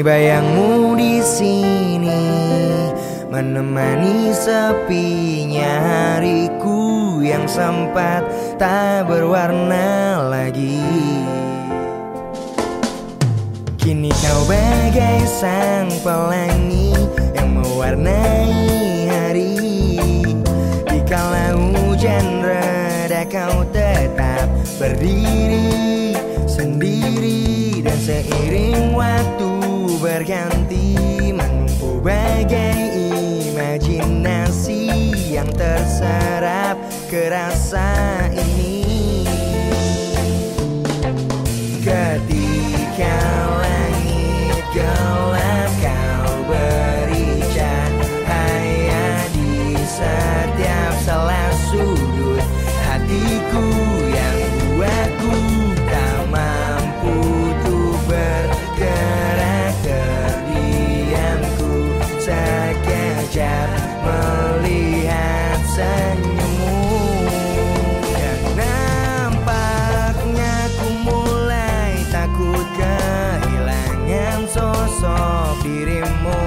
bayangmu di sini menemani sepinya hariku yang sempat tak berwarna lagi. Kini kau bagai sang pelangi yang mewarnai hari. Dikala hujan reda kau tetap berdiri sendiri, dan seiring waktu berganti menumpu bagai imajinasi yang terserap ke rasa ini. Ketika langit gelap kau beri cahaya di setiap salah sudut hatiku yang buatku tak mampu tuh bergerak. Terdiamku sekejap melihat senyummu, dan nampaknya ku mulai takut kehilangan sosok dirimu.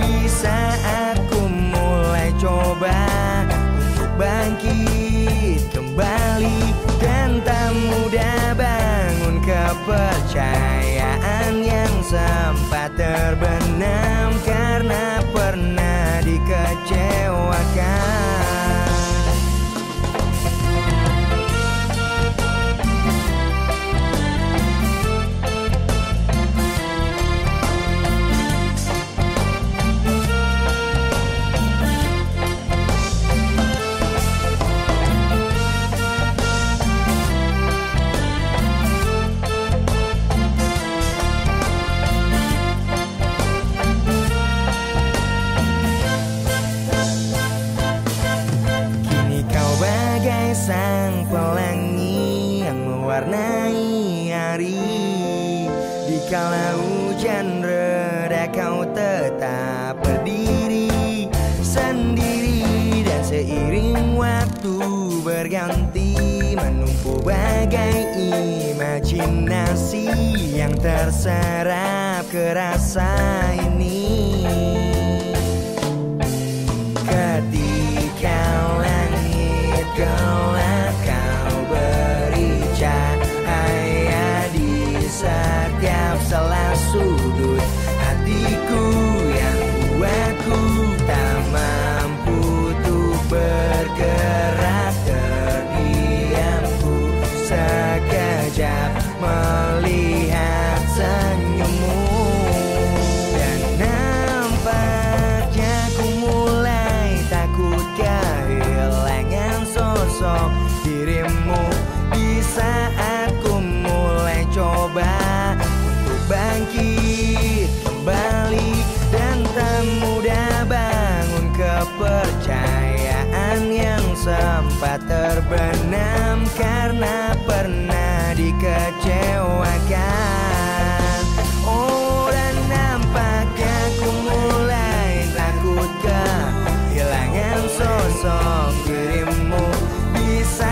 Di saat ku mulai coba untuk bangkit kembali, dan tak mudah bangun kepercayaan yang sempat terbenam karena pernah dikecewakan. Sang pelangi yang mewarnai hari, dikala hujan reda kau tetap berdiri sendiri, dan seiring waktu berganti menumpu bagai imajinasi yang terserap ke rasa ini. Ketika langit gelap kau beri cahaya di setiap salah sudut hatiku yang buatku tak mampu tuh bergerak. Terdiamku sekejap melihat senyummu, dan nampaknya ku mulai takut kehilangan sosok dirimu. Di saat ku mulai coba untuk bangkit kembali, dan tak mudah bangun kepercayaan yang sempat terbenam karena pernah dikecewakan. Oh, dan nampaknya ku mulai takut kehilangan sosok dirimu.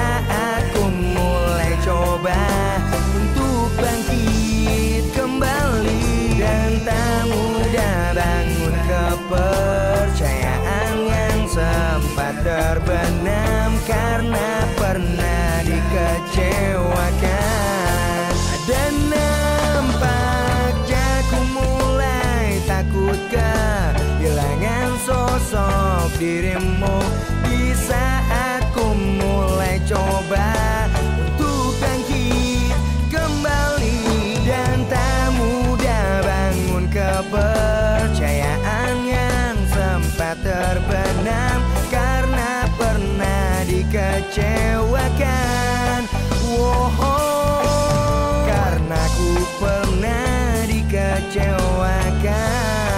Saat ku mulai coba untuk bangkit kembali, dan tak mudah bangun kepercayaan yang sempat terbenam karena pernah dikecewakan. Dan nampaknya ku mulai takut kehilangan sosok dirimu. Di saat ku mulai coba untuk bangkit kembali, dan tak mudah bangun kepercayaan yang sempat terbenam karena pernah dikecewakan. Karena ku pernah dikecewakan.